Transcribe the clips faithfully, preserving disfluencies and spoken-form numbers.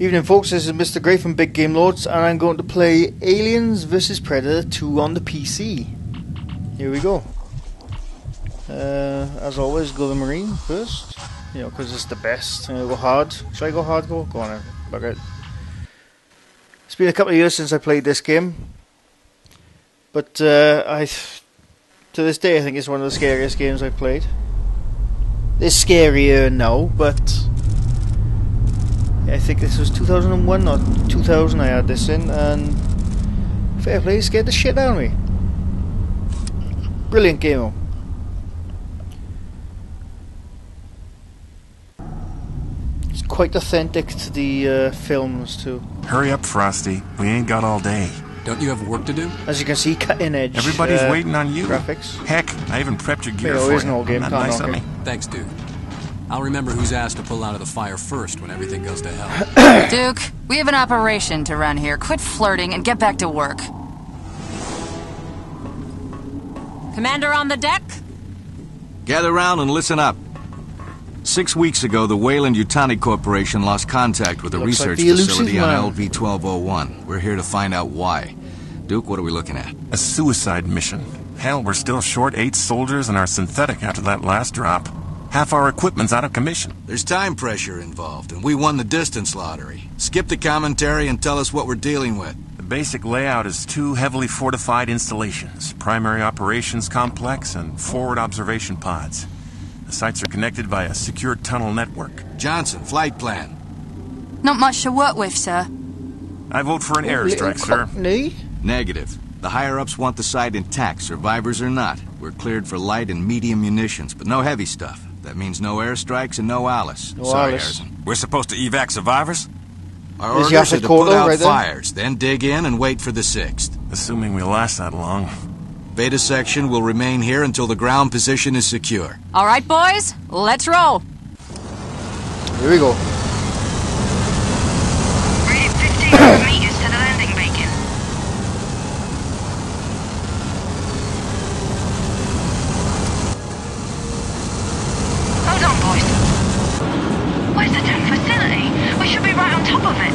Evening folks, this is Mister Grey from Big Game Lords, and I'm going to play Aliens versus. Predator two on the P C. Here we go. Uh, as always, go the Marine first, you know, because it's the best. I'm going to go hard. Should I go hardcore? Go on then. Fuck it. It's been a couple of years since I played this game, but uh, I, to this day I think it's one of the scariest games I've played. It's scarier now, but I think this was two thousand one or two thousand I had this in, and fair play, scared the shit out of me. Brilliant game though. It's quite authentic to the uh, films too. Hurry up, Frosty. We ain't got all day. Don't you have work to do? As you can see, cutting edge. Everybody's uh, waiting on you. Graphics. Heck, I even prepped your gear for you. Game. Not nice on me. Thanks, dude. I'll remember who's asked to pull out of the fire first when everything goes to hell. Duke, we have an operation to run here. Quit flirting and get back to work. Commander on the deck? Gather round and listen up. Six weeks ago, the Weyland-Yutani Corporation lost contact with a research facility on L V twelve oh one. We're here to find out why. Duke, what are we looking at? A suicide mission. Hell, we're still short eight soldiers and our synthetic after that last drop. Half our equipment's out of commission. There's time pressure involved, and we won the distance lottery. Skip the commentary and tell us what we're dealing with. The basic layout is two heavily fortified installations, primary operations complex and forward observation pods. The sites are connected by a secure tunnel network. Johnson, flight plan. Not much to work with, sir. I vote for an airstrike, sir. Negative. The higher-ups want the site intact, survivors or not. We're cleared for light and medium munitions, but no heavy stuff. That means no airstrikes and no Alice. No Sorry, Alice. Harrison. We're supposed to evac survivors? Our orders yes, are to put out right fires, then? then dig in and wait for the sixth. Assuming we last that long. Beta section will remain here until the ground position is secure. All right, boys, let's roll. Here we go. We're fifteen meters to the landing beacon. Hold on, boys. Where's the damn facility? We should be right on top of it.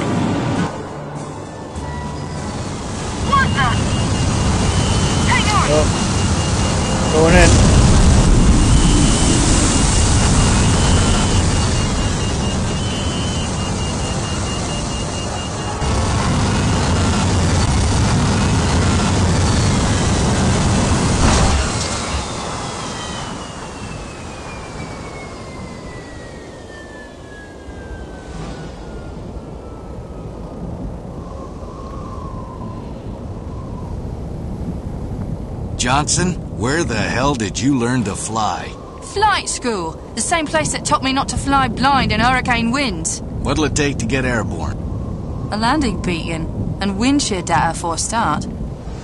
What the? Hang on. Oh. Going in. Johnson, where the hell did you learn to fly? Flight school. The same place that taught me not to fly blind in hurricane winds. What'll it take to get airborne? A landing beacon and wind shear data for a start.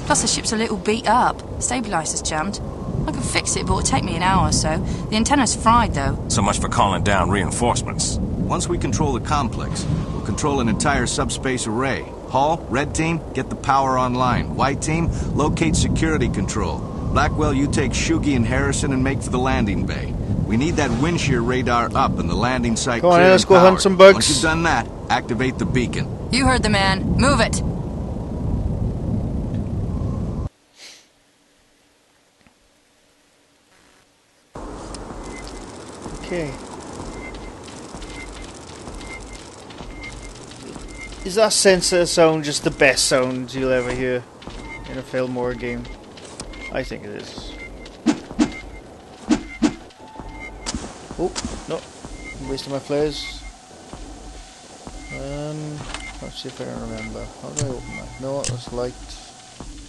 Plus the ship's a little beat up. Stabilizer's jammed. I can fix it, but it'll take me an hour or so. The antenna's fried, though. So much for calling down reinforcements. Once we control the complex, we'll control an entire subspace array. Hall, red team, get the power online. White team, locate security control. Blackwell, you take Shugi and Harrison and make for the landing bay. We need that wind shear radar up and the landing site clear and powered. Let's go hunt some bugs. Once you've done that, activate the beacon. You heard the man. Move it. Okay. Is that sensor sound just the best sound you'll ever hear in a film or a game? I think it is. Oh, no. I'm wasting my flares. Um, let's see if I can remember. How do I open that? No, it was light.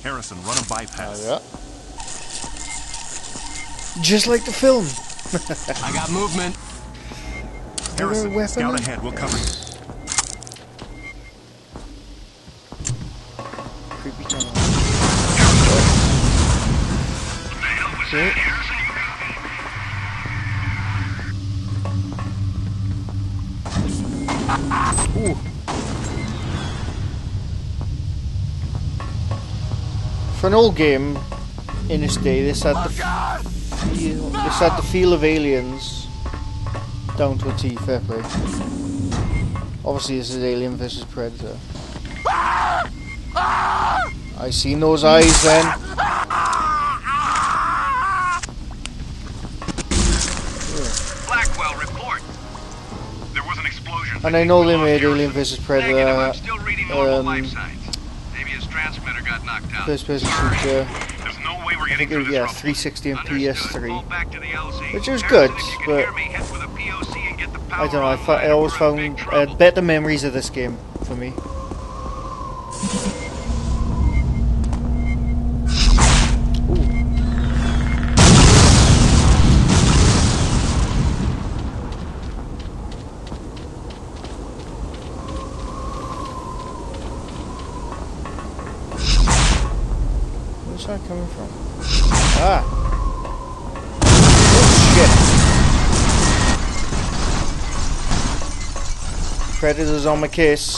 Harrison, run a bypass. Oh, yeah. Just like the film. I got movement. Harrison, scout ahead. We'll cover you. Okay. Ooh. For an old game in its day, this had the f feel, this had the feel of Aliens down to a T. Fair play. Obviously this is Alien versus Predator. I seen those eyes then. Blackwell, report. There was an explosion. And I know they made Alien versus Predator. Negative, I'm still reading normal life signs. Maybe his transmitter got knocked out. First person shooter. There's no way we're getting through this. Yeah, three sixty and P S three. Which is good, but I don't know. I, I always found uh, better memories of this game for me. Coming from? Ah! Oh shit! Predator's on my case.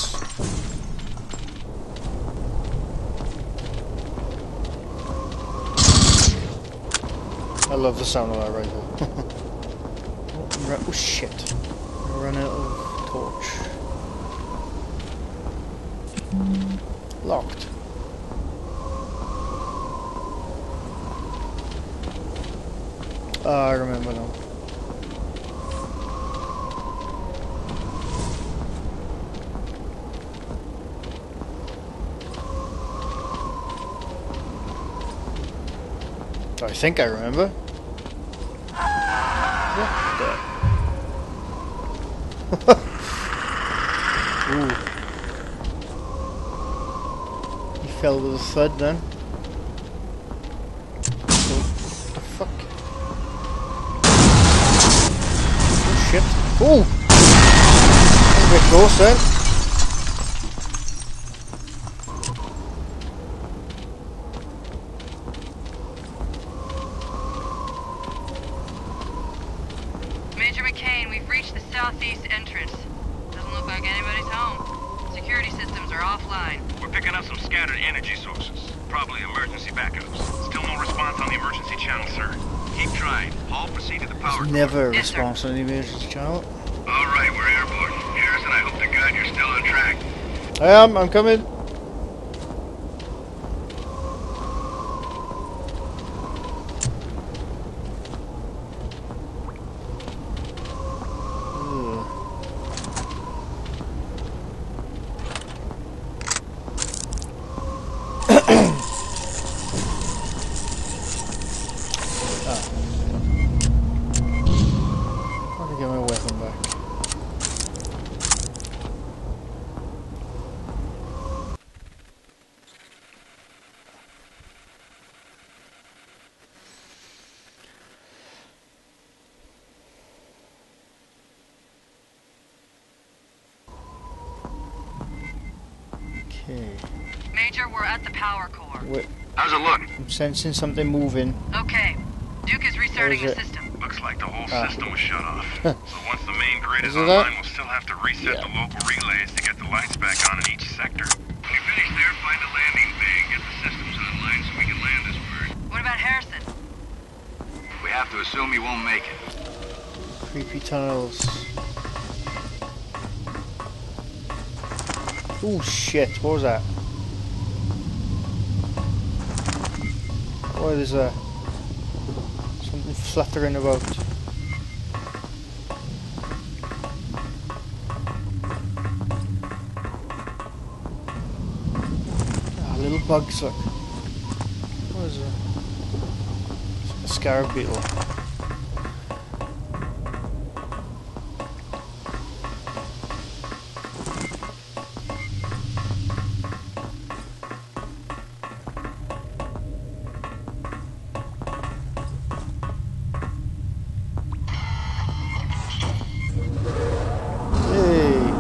I love the sound of that rifle. Oh shit! I run out of torch. Locked. Uh, I remember now. I think I remember. What the? Ooh. He fell with a thud then. Ooh! That's a bit close then. Major McCain, we've reached the southeast entrance. Doesn't look like anybody's home. Security systems are offline. We're picking up some scattered energy sources. Probably emergency backups. Still no response on the emergency channel, sir. Keep trying. All proceed to the power. There's never a yes, response sir. on the emergency channel. Alright, we're airborne. Harrison, I hope to God you're still on track. I am, I'm coming. Major, we're at the power core. Wait. How's it look? I'm sensing something moving. Okay. Duke is resetting the system. Looks like the whole ah. system was shut off. So once the main grid is, is online, we'll still have to reset yeah. the local relays to get the lights back on in each sector. When you finish there, find a landing bay and get the systems online so we can land this bird. What about Harrison? We have to assume he won't make it. Creepy tunnels. Oh shit, what was that? Boy, there's a, something fluttering about. Ah, little bugs, look. What is that? It's a scarab beetle.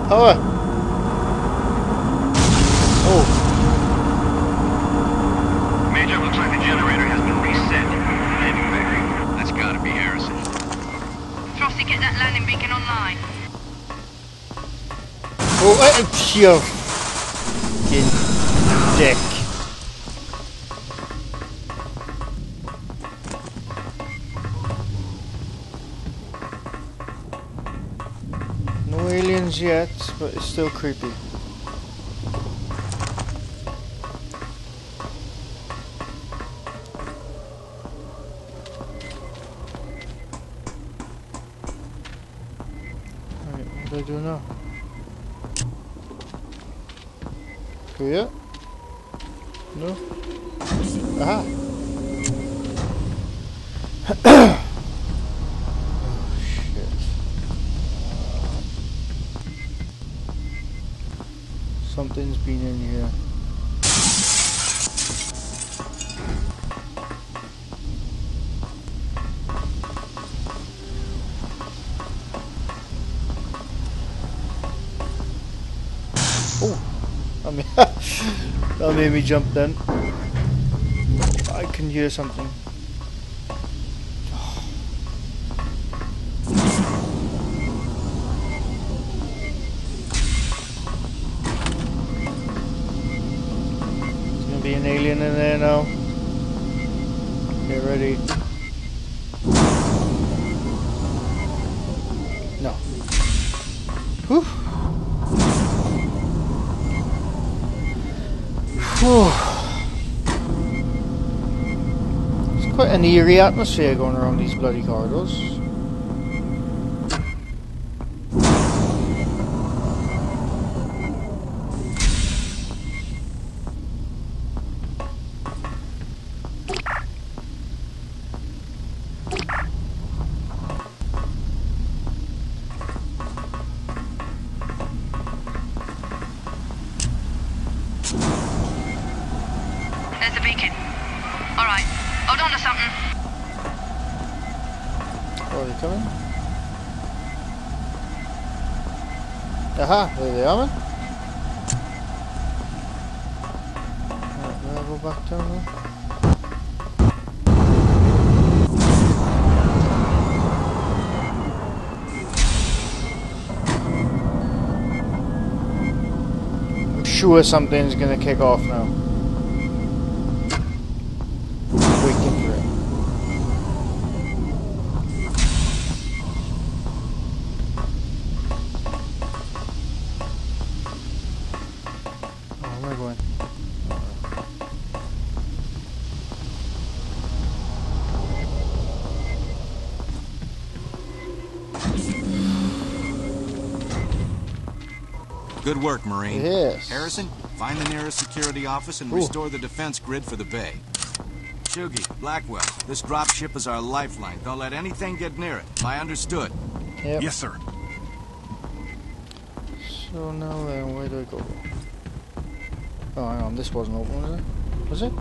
Power. Oh. Major, looks like the generator has been reset. Landing beacon. That's gotta be Harrison. Trusty, get that landing beacon online. Oh, I'm here. In dick. No aliens yet, but it's still creepy. Alright, what do I do now? Go here? No? Aha! Something's been in here. Oh, I mean, that made me jump then. I can hear something. Be an alien in there now. Get ready. No. Whew. Whew. It's quite an eerie atmosphere going around these bloody corridors. There's a beacon. Alright, hold on to something. Oh, are they coming? Aha, there they are, man. Alright, do I go back down there? I'm sure something's gonna kick off now. Good work, Marine. Yes. Harrison, find the nearest security office and Ooh. restore the defense grid for the bay. Shugi, Blackwell, this dropship is our lifeline. Don't let anything get near it. I understood. Yep. Yes, sir. So now then, where do I go? Oh, hang on, this wasn't open, was it? Was it?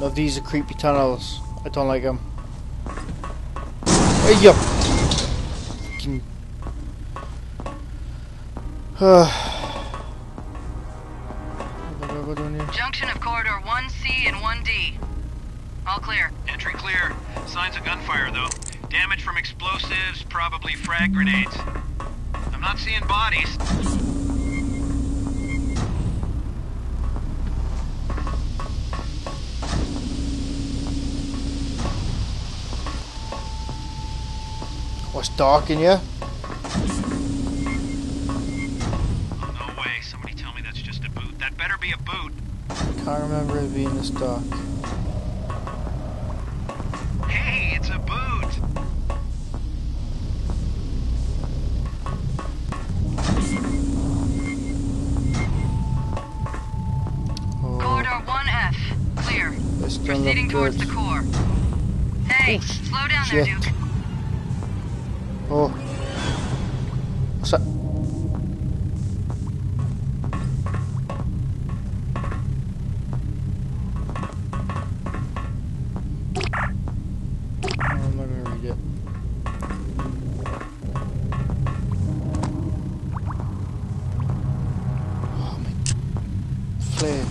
No, these are creepy tunnels. I don't like them. Hey, yup. Junction of corridor one C and one D. All clear. Entry clear. Signs of gunfire, though. Damage from explosives, probably frag grenades. I'm not seeing bodies. What's dark in here? Oh, no way. Somebody tell me that's just a boot. That better be a boot. I can't remember it being this dark. Hey, it's a boot. Oh. Corridor one F. Clear. Proceeding towards the core. Hey, oh, slow down shit. there, Duke. Oh. What's that? playing.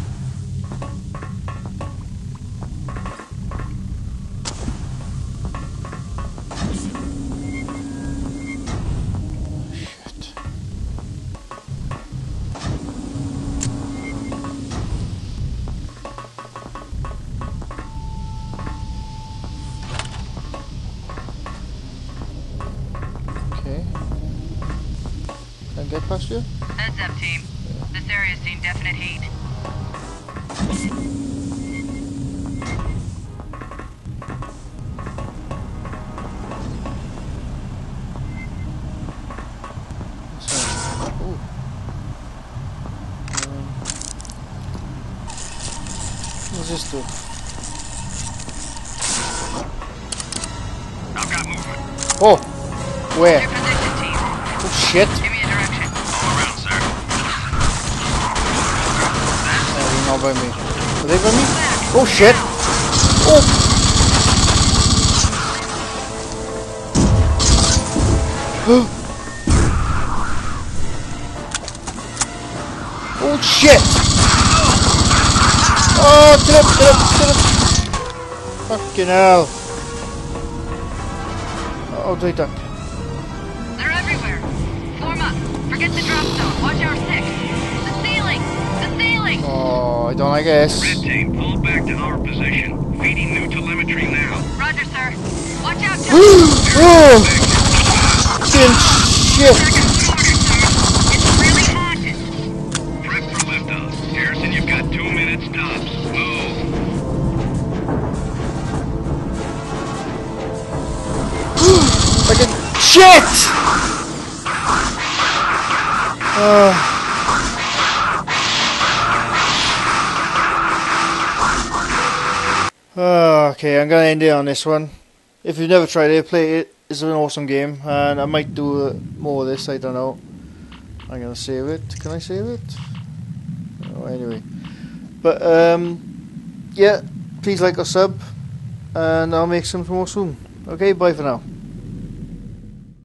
Get past you? Heads up, team. Yeah. This area's seen definite heat. Um, what's this do? I've got movement. Oh! Where? Your position, team. Oh shit! Give me a direction. Not by me. Are they by me? Oh shit! Oh! Oh shit! Oh, trip, trip, trip! Fucking hell! Oh, they duck. They're everywhere. Form up. Forget the drop zone. Watch our six. The ceiling. The ceiling. Oh. I don't, I guess. Red team, pull back to our position. Feeding new telemetry now. Roger, sir. Watch out, Johnny. Oh! Shit. It's really hot. Prep for liftoff. Harrison, you've got two minutes tops. Move. Fucking shit! Uh. Okay, I'm gonna end it on this one. If you've never tried it, play it. It's an awesome game, and I might do uh, more of this. I don't know. I'm gonna save it. Can I save it? Oh, anyway. But um, yeah, please like or sub, and I'll make some more soon. Okay, bye for now.